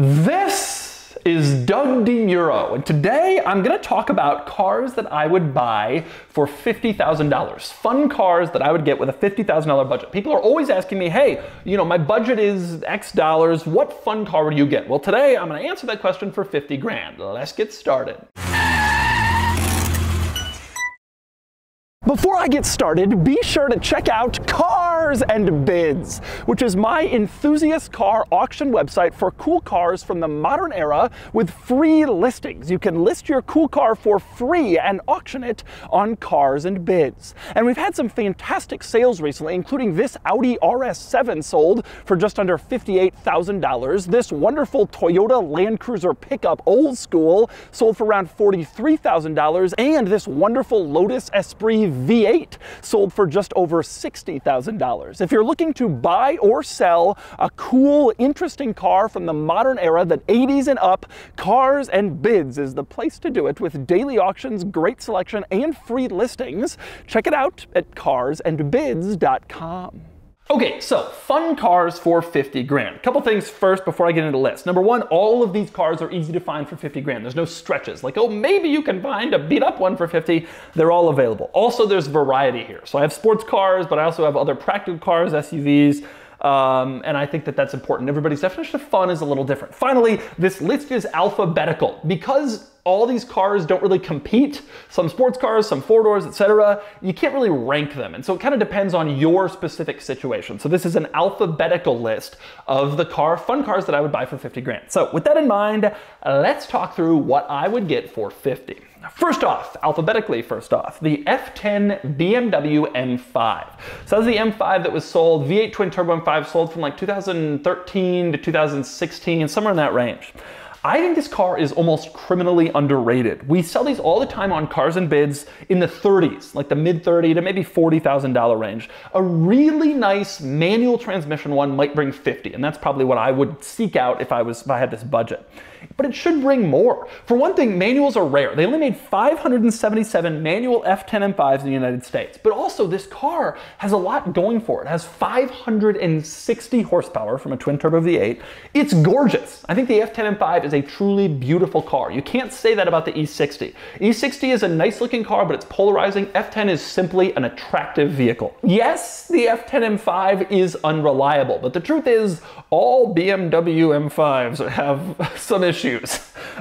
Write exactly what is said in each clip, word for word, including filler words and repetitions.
This is Doug DeMuro, and today I'm going to talk about cars that I would buy for fifty thousand dollars. Fun cars that I would get with a fifty thousand dollar budget. People are always asking me, hey, you know, my budget is X dollars, what fun car would you get? Well, today I'm going to answer that question for fifty grand. Let's get started. Before I get started, be sure to check out Cars and Bids, which is my enthusiast car auction website for cool cars from the modern era with free listings. You can list your cool car for free and auction it on Cars and Bids. And we've had some fantastic sales recently, including this Audi R S seven sold for just under fifty-eight thousand dollars. This wonderful Toyota Land Cruiser pickup, old school, sold for around forty-three thousand dollars. And this wonderful Lotus Esprit V eight sold for just over sixty thousand dollars. If you're looking to buy or sell a cool, interesting car from the modern era, the eighties and up, Cars and Bids is the place to do it, with daily auctions, great selection, and free listings. Check it out at cars and bids dot com. Okay, so fun cars for fifty grand. A couple things first before I get into the list. Number one, all of these cars are easy to find for fifty grand. There's no stretches. Like, oh, maybe you can find a beat up one for fifty. They're all available. Also, there's variety here. So I have sports cars, but I also have other practical cars, S U Vs. Um, and I think that that's important. Everybody's definition of fun is a little different. Finally, this list is alphabetical because all these cars don't really compete. Some sports cars, some four doors, et cetera. You can't really rank them. And so it kind of depends on your specific situation. So this is an alphabetical list of the car, fun cars that I would buy for fifty grand. So with that in mind, let's talk through what I would get for fifty. First off, alphabetically first off, the F ten B M W M five. So that's the M five that was sold, V eight twin turbo M five, sold from like two thousand thirteen to two thousand sixteen, somewhere in that range. I think this car is almost criminally underrated. We sell these all the time on Cars and Bids in the thirties, like the mid thirty to maybe forty thousand dollar range. A really nice manual transmission one might bring fifty, and that's probably what I would seek out if I was if I had this budget. But it should bring more. For one thing, manuals are rare. They only made five hundred seventy-seven manual F ten M fives in the United States. But also, this car has a lot going for it. It has five hundred sixty horsepower from a twin turbo V eight. It's gorgeous. I think the F ten M five is a truly beautiful car. You can't say that about the E sixty. E sixty is a nice looking car, but it's polarizing. F ten is simply an attractive vehicle. Yes, the F ten M five is unreliable, but the truth is all B M W M fives have some issues.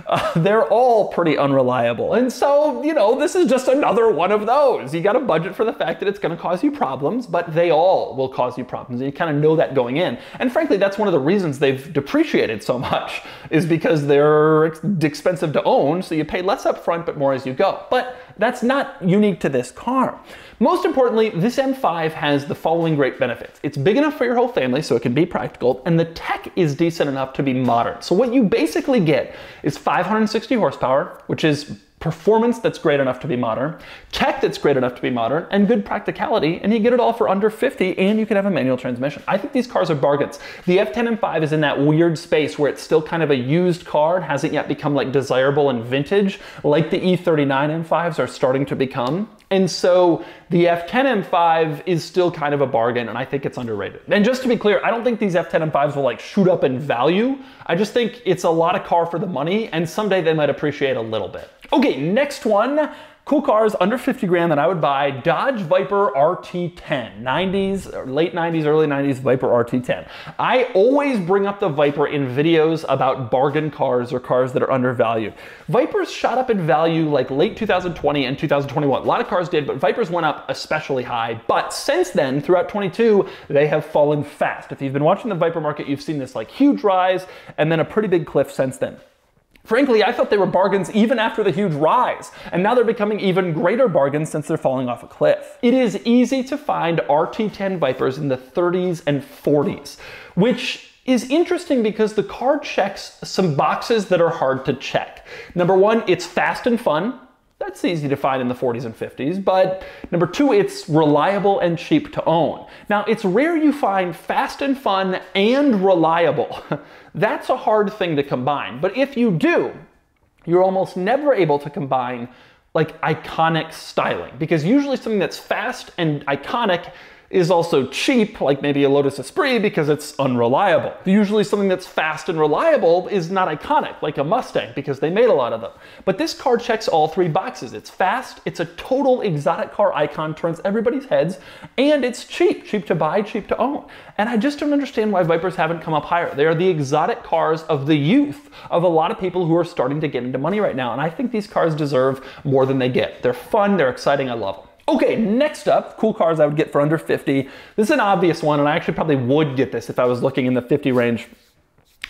Uh, they're all pretty unreliable. And so, you know, this is just another one of those. You got to budget for the fact that it's going to cause you problems, but they all will cause you problems. And you kind of know that going in. And frankly, that's one of the reasons they've depreciated so much, is because they're expensive to own. So you pay less up front, but more as you go. But that's not unique to this car. Most importantly, this M five has the following great benefits. It's big enough for your whole family, so it can be practical, and the tech is decent enough to be modern. So what you basically get is five hundred sixty horsepower, which is performance that's great enough to be modern, tech that's great enough to be modern, and good practicality, and you get it all for under fifty, and you can have a manual transmission. I think these cars are bargains. The F ten M five is in that weird space where it's still kind of a used car. It hasn't yet become like desirable and vintage, like the E thirty-nine M fives are starting to become. And so the F ten M five is still kind of a bargain, and I think it's underrated. And just to be clear, I don't think these F ten M fives will like shoot up in value. I just think it's a lot of car for the money, and someday they might appreciate a little bit. Okay, next one. Cool cars under fifty grand that I would buy. Dodge Viper R T ten, nineties, late nineties, early nineties Viper R T ten. I always bring up the Viper in videos about bargain cars or cars that are undervalued. Vipers shot up in value like late two thousand twenty and two thousand twenty-one. A lot of cars did, but Vipers went up especially high. But since then, throughout twenty-two, they have fallen fast. If you've been watching the Viper market, you've seen this like huge rise and then a pretty big cliff since then. Frankly, I thought they were bargains even after the huge rise, and now they're becoming even greater bargains since they're falling off a cliff. It is easy to find R T ten Vipers in the thirties and forties, which is interesting because the car checks some boxes that are hard to check. Number one, it's fast and fun. That's easy to find in the forties and fifties, but number two, it's reliable and cheap to own. Now, it's rare you find fast and fun and reliable. That's a hard thing to combine, but if you do, you're almost never able to combine like iconic styling, because usually something that's fast and iconic is also cheap, like maybe a Lotus Esprit, because it's unreliable. Usually something that's fast and reliable is not iconic, like a Mustang, because they made a lot of them. But this car checks all three boxes. It's fast, it's a total exotic car icon, turns everybody's heads, and it's cheap. Cheap to buy, cheap to own. And I just don't understand why Vipers haven't come up higher. They are the exotic cars of the youth, of a lot of people who are starting to get into money right now. And I think these cars deserve more than they get. They're fun, they're exciting, I love them. Okay, next up, cool cars I would get for under fifty. This is an obvious one, and I actually probably would get this if I was looking in the fifty range.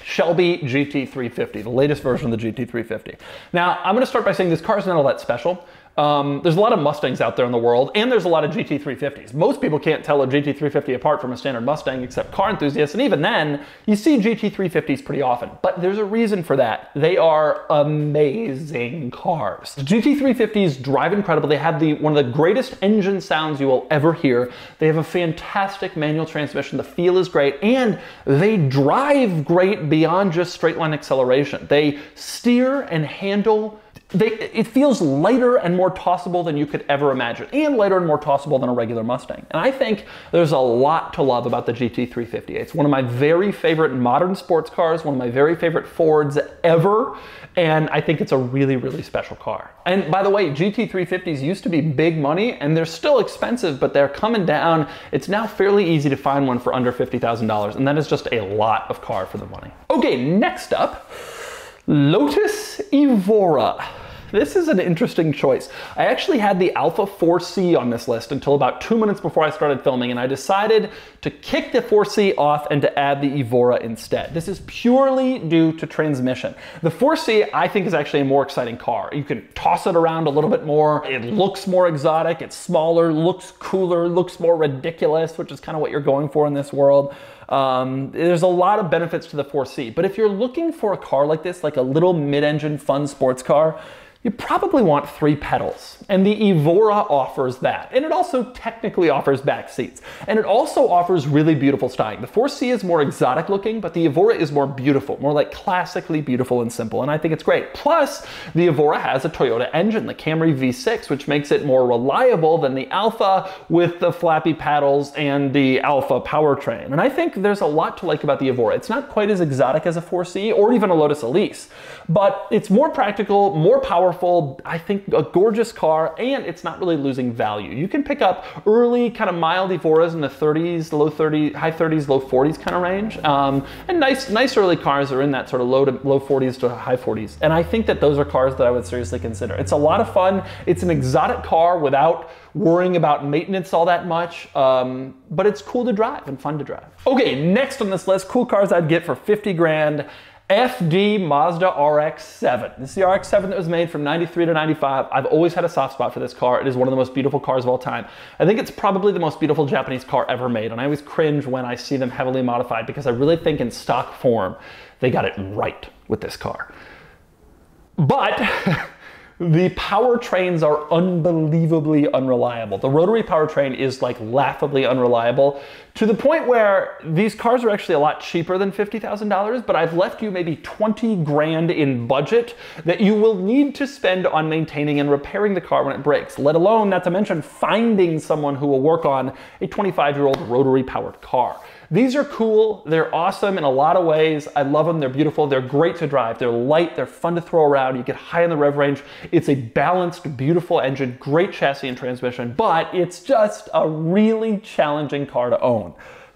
Shelby G T three fifty, the latest version of the G T three fifty. Now, I'm gonna start by saying this car's not all that special. Um, there's a lot of Mustangs out there in the world, and there's a lot of G T three fifties. Most people can't tell a G T three fifty apart from a standard Mustang, except car enthusiasts, and even then, you see G T three fifties pretty often. But there's a reason for that. They are amazing cars. G T three fifties drive incredible. They have the one of the greatest engine sounds you will ever hear. They have a fantastic manual transmission. The feel is great, and they drive great beyond just straight line acceleration. They steer and handle. They, it feels lighter and more tossable than you could ever imagine, and lighter and more tossable than a regular Mustang. And I think there's a lot to love about the G T three fifty. It's one of my very favorite modern sports cars, one of my very favorite Fords ever, and I think it's a really, really special car. And by the way, G T three fifties used to be big money, and they're still expensive, but they're coming down. It's now fairly easy to find one for under fifty thousand dollars, and that is just a lot of car for the money. Okay, next up, Lotus Evora. This is an interesting choice. I actually had the Alfa four C on this list until about two minutes before I started filming, and I decided to kick the four C off and to add the Evora instead. This is purely due to transmission. The four C, I think, is actually a more exciting car. You can toss it around a little bit more. It looks more exotic. It's smaller, looks cooler, looks more ridiculous, which is kind of what you're going for in this world. Um, there's a lot of benefits to the four C, but if you're looking for a car like this, like a little mid-engine fun sports car, you probably want three pedals, and the Evora offers that. And it also technically offers back seats. And it also offers really beautiful styling. The four C is more exotic looking, but the Evora is more beautiful, more like classically beautiful and simple, and I think it's great. Plus, the Evora has a Toyota engine, the Camry V six, which makes it more reliable than the Alfa with the flappy paddles and the Alfa powertrain. And I think there's a lot to like about the Evora. It's not quite as exotic as a four C or even a Lotus Elise, but it's more practical, more powerful, I think a gorgeous car, and it's not really losing value. You can pick up early kind of mild Evoras in the thirties, low thirties, high thirties, low forties kind of range. Um, and nice, nice early cars are in that sort of low to low forties to high forties. And I think that those are cars that I would seriously consider. It's a lot of fun. It's an exotic car without worrying about maintenance all that much, um, but it's cool to drive and fun to drive. Okay, next on this list, cool cars I'd get for fifty grand. F D Mazda R X seven. This is the R X seven that was made from ninety-three to ninety-five. I've always had a soft spot for this car. It is one of the most beautiful cars of all time. I think it's probably the most beautiful Japanese car ever made, and I always cringe when I see them heavily modified, because I really think in stock form, they got it right with this car. But the powertrains are unbelievably unreliable. The rotary powertrain is like laughably unreliable, to the point where these cars are actually a lot cheaper than fifty thousand dollars, but I've left you maybe twenty grand in budget that you will need to spend on maintaining and repairing the car when it breaks, let alone, not to mention, finding someone who will work on a twenty-five year old rotary powered car. These are cool, they're awesome in a lot of ways. I love them, they're beautiful, they're great to drive, they're light, they're fun to throw around, you get high in the rev range. It's a balanced, beautiful engine, great chassis and transmission, but it's just a really challenging car to own.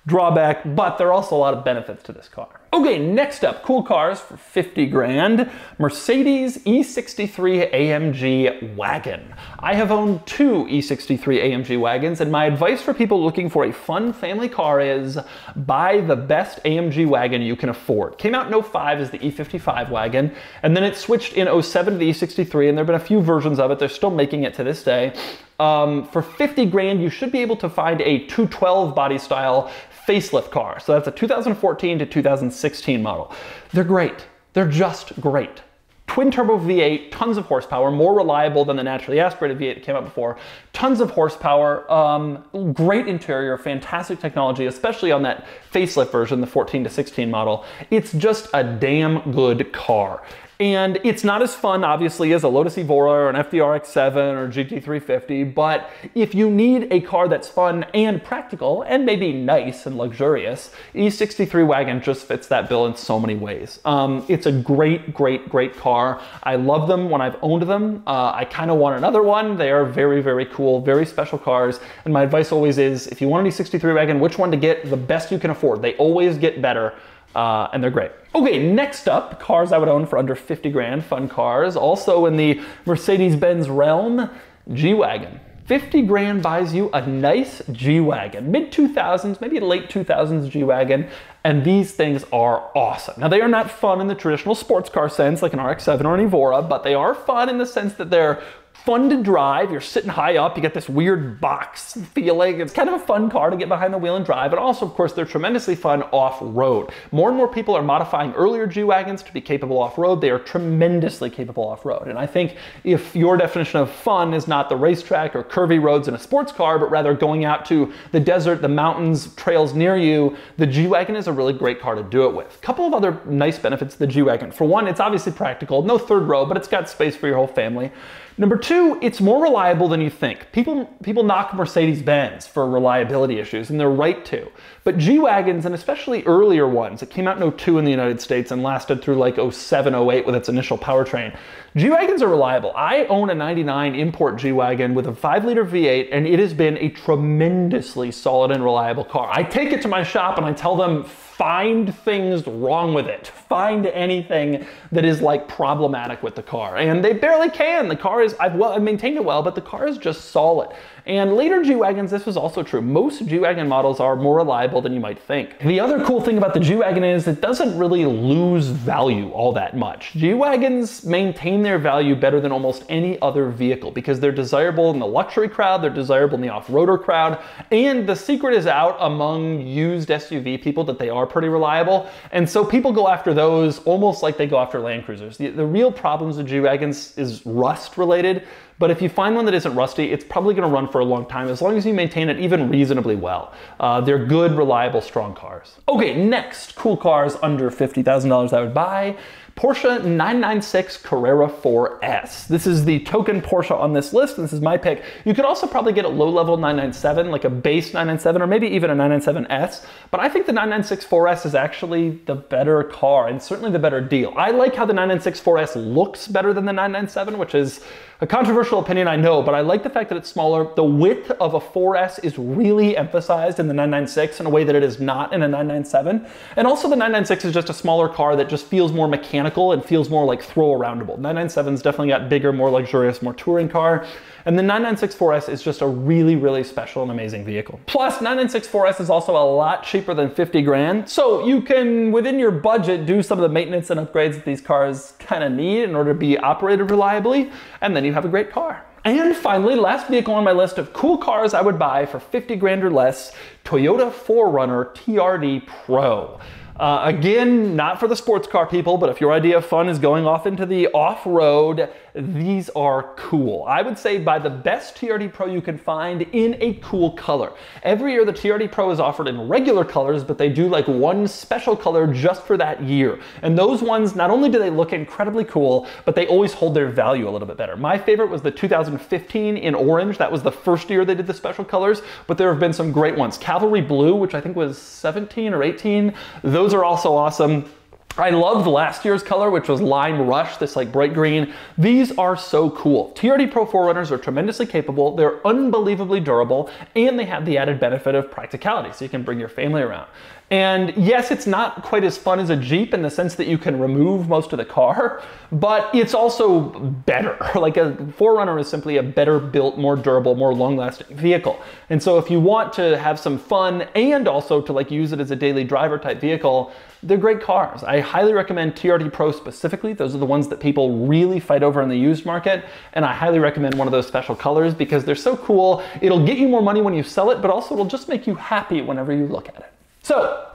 Drawback, but there are also a lot of benefits to this car. Okay, next up, cool cars for fifty grand, Mercedes E sixty-three A M G wagon. I have owned two E sixty-three A M G wagons, and my advice for people looking for a fun family car is buy the best A M G wagon you can afford. Came out in oh five as the E fifty-five wagon, and then it switched in oh seven to the E sixty-three, and there have been a few versions of it. They're still making it to this day. Um, for fifty grand, you should be able to find a two twelve body style facelift car. So that's a two thousand fourteen to two thousand sixteen model. They're great. They're just great. Twin turbo V eight, tons of horsepower, more reliable than the naturally aspirated V eight that came out before. Tons of horsepower, um, great interior, fantastic technology, especially on that facelift version, the fourteen to sixteen model. It's just a damn good car. And it's not as fun, obviously, as a Lotus Evora or an F D R X seven or G T three fifty, but if you need a car that's fun and practical and maybe nice and luxurious, E sixty-three Wagon just fits that bill in so many ways. Um, it's a great, great, great car. I love them when I've owned them. Uh, I kind of want another one. They are very, very cool, very special cars. And my advice always is, if you want an E sixty-three Wagon, which one to get? The best you can afford. They always get better. Uh, and they're great. Okay, next up, cars I would own for under fifty grand, fun cars. Also in the Mercedes-Benz realm, G-Wagon. fifty grand buys you a nice G-Wagon, mid two thousands, maybe late two thousands G-Wagon, and these things are awesome. Now, they are not fun in the traditional sports car sense, like an R X seven or an Evora, but they are fun in the sense that they're fun to drive. You're sitting high up, you get this weird box feeling. It's kind of a fun car to get behind the wheel and drive, and also, of course, they're tremendously fun off-road. More and more people are modifying earlier G-Wagons to be capable off-road. They are tremendously capable off-road, and I think if your definition of fun is not the racetrack or curvy roads in a sports car, but rather going out to the desert, the mountains, trails near you, the G-Wagon is a really great car to do it with. A couple of other nice benefits of the G-Wagon. For one, it's obviously practical, no third row, but it's got space for your whole family. Number two, it's more reliable than you think. People, people knock Mercedes-Benz for reliability issues, and they're right to. But G-Wagons, and especially earlier ones, it came out in oh two in the United States and lasted through like oh seven, oh eight with its initial powertrain. G-Wagons are reliable. I own a ninety-nine import G-Wagon with a five liter V eight, and it has been a tremendously solid and reliable car. I take it to my shop and I tell them, find things wrong with it. Find anything that is like problematic with the car. And they barely can. The car is, I've, well, I've maintained it well, but the car is just solid. And later G-Wagons, this was also true. Most G-Wagon models are more reliable than you might think. The other cool thing about the G-Wagon is it doesn't really lose value all that much. G-Wagons maintain their value better than almost any other vehicle because they're desirable in the luxury crowd, they're desirable in the off-roader crowd, and the secret is out among used S U V people that they are pretty reliable. And so people go after those almost like they go after Land Cruisers. The, the real problems with G-Wagons is rust related, but if you find one that isn't rusty, it's probably gonna run for a long time as long as you maintain it even reasonably well. Uh, they're good, reliable, strong cars. Okay, next, cool cars under fifty thousand dollars I would buy. Porsche nine ninety-six Carrera four S. This is the token Porsche on this list, and this is my pick. You could also probably get a low-level nine ninety-seven, like a base nine ninety-seven, or maybe even a nine ninety-seven S, but I think the nine ninety-six four S is actually the better car, and certainly the better deal. I like how the nine ninety-six four S looks better than the nine ninety-seven, which is a controversial opinion, I know, but I like the fact that it's smaller. The width of a four S is really emphasized in the nine ninety-six in a way that it is not in a nine ninety-seven, and also the nine ninety-six is just a smaller car that just feels more mechanical and feels more like throw-aroundable. nine ninety-seven's definitely got bigger, more luxurious, more touring car. And the nine ninety-six four S is just a really, really special and amazing vehicle. Plus, nine ninety-six four S is also a lot cheaper than fifty grand. So you can, within your budget, do some of the maintenance and upgrades that these cars kind of need in order to be operated reliably. And then you have a great car. And finally, last vehicle on my list of cool cars I would buy for fifty grand or less, Toyota four runner T R D Pro. Uh, again, not for the sports car people, but if your idea of fun is going off into the off-road, these are cool. I would say buy the best T R D Pro you can find in a cool color. Every year the T R D Pro is offered in regular colors, but they do like one special color just for that year. And those ones, not only do they look incredibly cool, but they always hold their value a little bit better. My favorite was the two thousand fifteen in orange. That was the first year they did the special colors, but there have been some great ones. Cavalry Blue, which I think was seventeen or eighteen. Those are also awesome. I loved last year's color, which was Lime Rush, this like bright green. These are so cool. T R D Pro four runners are tremendously capable, they're unbelievably durable, and they have the added benefit of practicality, so you can bring your family around. And yes, it's not quite as fun as a Jeep in the sense that you can remove most of the car, but it's also better. Like a four runner is simply a better built, more durable, more long-lasting vehicle. And so if you want to have some fun and also to like use it as a daily driver type vehicle, they're great cars. I highly recommend T R D Pro specifically. Those are the ones that people really fight over in the used market. And I highly recommend one of those special colors because they're so cool. It'll get you more money when you sell it, but also it'll just make you happy whenever you look at it. So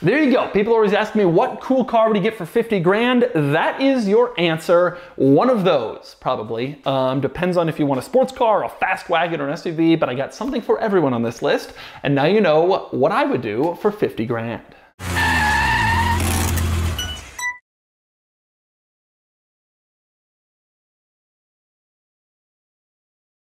there you go. People always ask me, what cool car would you get for fifty grand? That is your answer. One of those, probably. Um, depends on if you want a sports car, a fast wagon, or an S U V, but I got something for everyone on this list. And now you know what I would do for fifty grand.